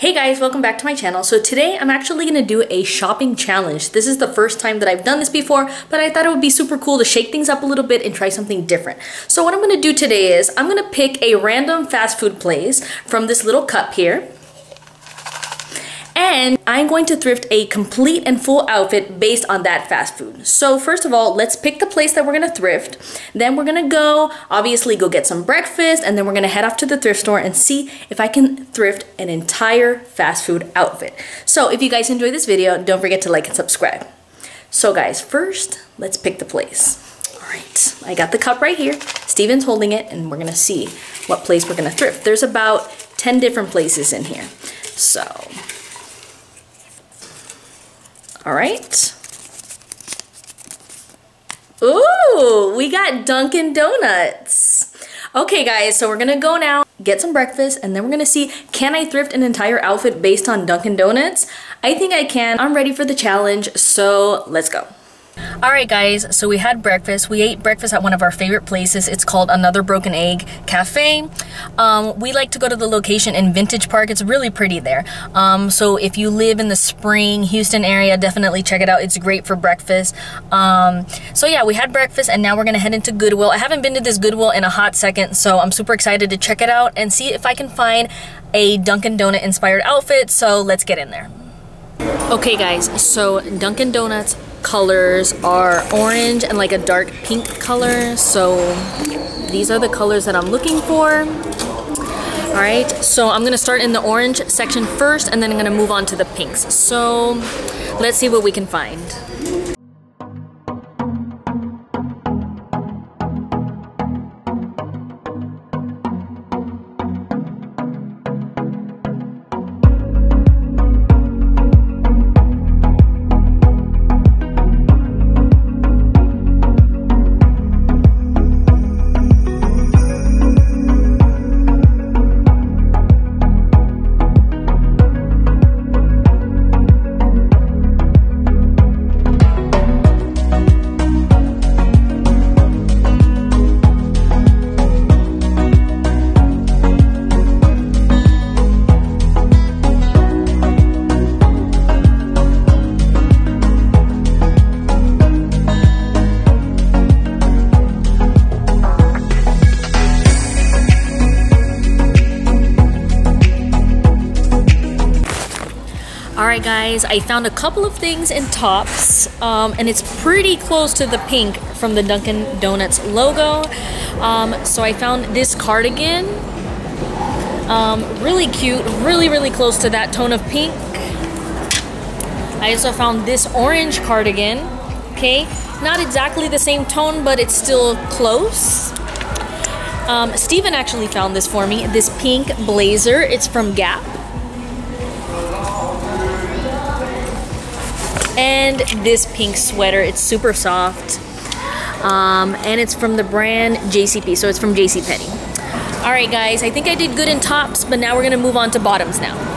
Hey guys, welcome back to my channel. So today I'm actually gonna do a shopping challenge. This is the first time that I've done this before, but I thought it would be super cool to shake things up a little bit and try something different. So what I'm gonna do today is I'm gonna pick a random fast food place from this little cup here. And I'm going to thrift a complete and full outfit based on that fast food. So first of all, let's pick the place that we're gonna thrift. Then we're gonna go get some breakfast, and then we're gonna head off to the thrift store and see if I can thrift an entire fast food outfit. So if you guys enjoy this video, don't forget to like and subscribe. So guys, first, let's pick the place. All right, I got the cup right here. Steven's holding it, and we're gonna see what place we're gonna thrift. There's about 10 different places in here, so. All right. Ooh, we got Dunkin' Donuts. Okay guys, so we're gonna go now, get some breakfast, and then we're gonna see, can I thrift an entire outfit based on Dunkin' Donuts? I think I can. I'm ready for the challenge, so let's go. All right guys, so we had breakfast. We ate breakfast at one of our favorite places. It's called Another Broken Egg Cafe. We like to go to the location in Vintage Park. It's really pretty there. So if you live in the Spring, Houston area, definitely check it out. It's great for breakfast. So yeah, we had breakfast and now we're gonna head into Goodwill. I haven't been to this Goodwill in a hot second, so I'm super excited to check it out and see if I can find a Dunkin' Donut inspired outfit. So let's get in there. Okay guys, so Dunkin' Donuts colors are orange and like a dark pink color, so these are the colors that I'm looking for. All right, so I'm gonna start in the orange section first, and then I'm gonna move on to the pinks. So let's see what we can find. Alright guys, I found a couple of things in tops, and it's pretty close to the pink from the Dunkin' Donuts logo. So I found this cardigan, really cute, really close to that tone of pink. I also found this orange cardigan, okay, not exactly the same tone, but it's still close. Steven actually found this for me, this pink blazer, it's from Gap. And this pink sweater, it's super soft, and it's from the brand JCP, so it's from JCPenney. All right guys, I think I did good in tops, but now we're gonna move on to bottoms now.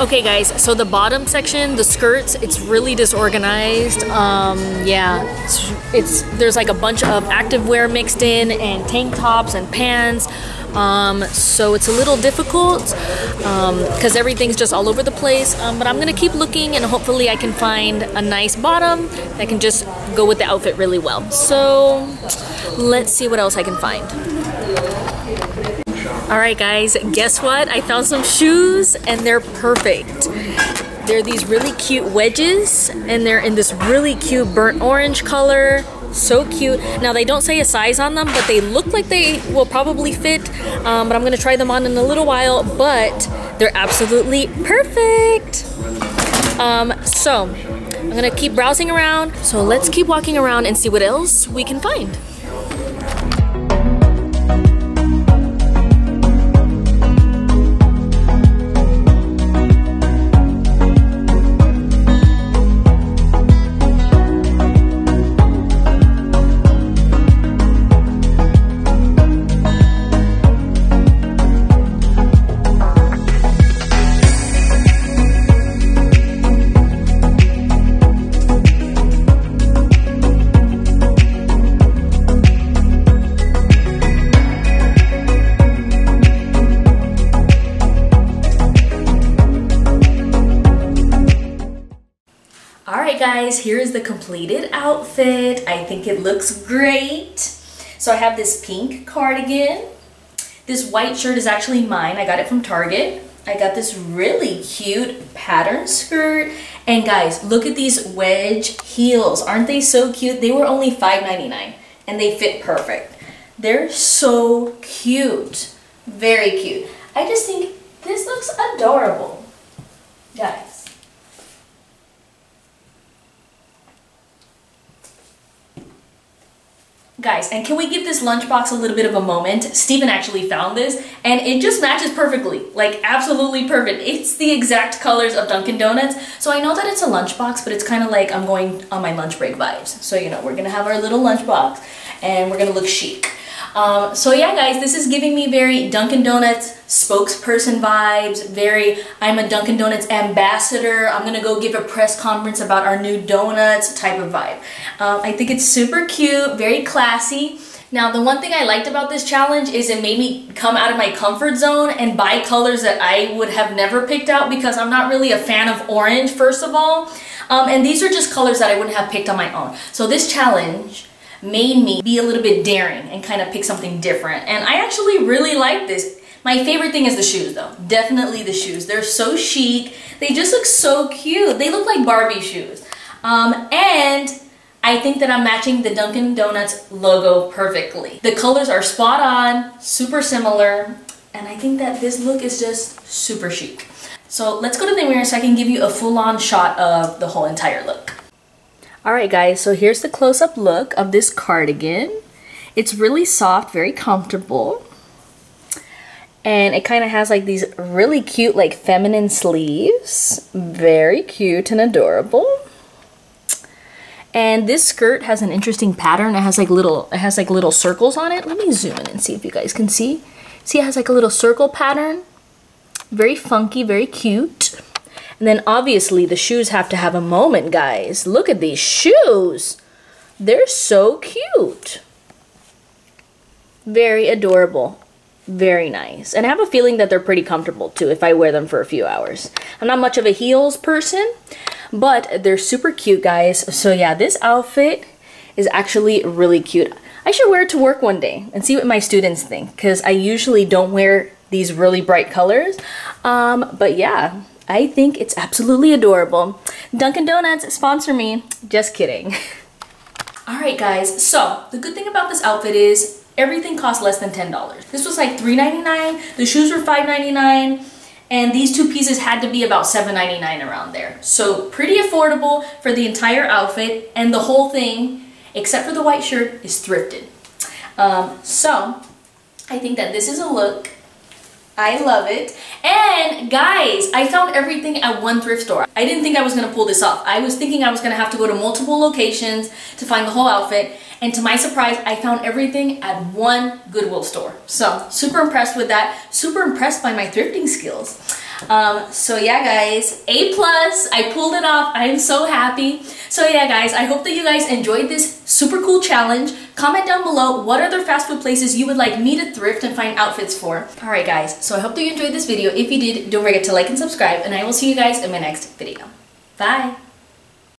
Okay guys, so the bottom section, the skirts, it's really disorganized. Yeah, there's like a bunch of activewear mixed in and tank tops and pants. So it's a little difficult because everything's just all over the place. But I'm gonna keep looking and hopefully I can find a nice bottom that can just go with the outfit really well. So let's see what else I can find. Alright guys, guess what? I found some shoes and they're perfect. They're these really cute wedges and they're in this really cute burnt orange color. So cute. Now they don't say a size on them, but they look like they will probably fit. But I'm going to try them on in a little while, but they're absolutely perfect. So I'm gonna keep browsing around. So let's keep walking around and see what else we can find. Guys, here is the completed outfit. I think it looks great. So I have this pink cardigan. This white shirt is actually mine. I got it from Target. I got this really cute pattern skirt. And guys, look at these wedge heels. Aren't they so cute? They were only $5.99 and they fit perfect. They're so cute. Very cute. I just think this looks adorable. Guys. Guys, and can we give this lunchbox a little bit of a moment? Steven actually found this, and it just matches perfectly. Like, absolutely perfect. It's the exact colors of Dunkin' Donuts. So I know that it's a lunchbox, but it's kind of like I'm going on my lunch break vibes. So, you know, we're going to have our little lunchbox, and we're going to look chic. So yeah, guys, this is giving me very Dunkin' Donuts spokesperson vibes, very I'm a Dunkin' Donuts ambassador, I'm gonna go give a press conference about our new donuts type of vibe. I think it's super cute, very classy. Now, the one thing I liked about this challenge is it made me come out of my comfort zone and buy colors that I would have never picked out because I'm not really a fan of orange, first of all. And these are just colors that I wouldn't have picked on my own. So this challenge made me be a little bit daring and kind of pick something different. And I actually really like this. My favorite thing is the shoes though. Definitely the shoes. They're so chic. They just look so cute. They look like Barbie shoes. And I think that I'm matching the Dunkin' Donuts logo perfectly. The colors are spot on, super similar. And I think that this look is just super chic. So let's go to the mirror so I can give you a full-on shot of the whole entire look. Alright guys, so here's the close-up look of this cardigan. It's really soft, very comfortable. And it kind of has like these really cute like feminine sleeves. Very cute and adorable. And this skirt has an interesting pattern. It has like little circles on it. Let me zoom in and see if you guys can see. See, it has like a little circle pattern. Very funky, very cute. And then obviously the shoes have to have a moment, guys. Look at these shoes. They're so cute. Very adorable. Very nice. And I have a feeling that they're pretty comfortable too if I wear them for a few hours. I'm not much of a heels person, but they're super cute, guys. So yeah, this outfit is actually really cute. I should wear it to work one day and see what my students think because I usually don't wear these really bright colors. But yeah. I think it's absolutely adorable. Dunkin' Donuts, sponsor me. Just kidding. Alright guys, so the good thing about this outfit is everything costs less than $10. This was like $3.99, the shoes were $5.99, and these two pieces had to be about $7.99 around there. So pretty affordable for the entire outfit, and the whole thing, except for the white shirt, is thrifted. So I think that this is a look. I love it. And guys, I found everything at one thrift store. I didn't think I was gonna pull this off. I was thinking I was gonna have to go to multiple locations to find the whole outfit. And to my surprise, I found everything at one Goodwill store. So super impressed with that. Super impressed by my thrifting skills. So yeah guys, A+, I pulled it off. I am so happy. So yeah guys, I hope that you guys enjoyed this super cool challenge. Comment down below what other fast food places you would like me to thrift and find outfits for. Alright guys, so I hope that you enjoyed this video. If you did, don't forget to like and subscribe, and I will see you guys in my next video. Bye!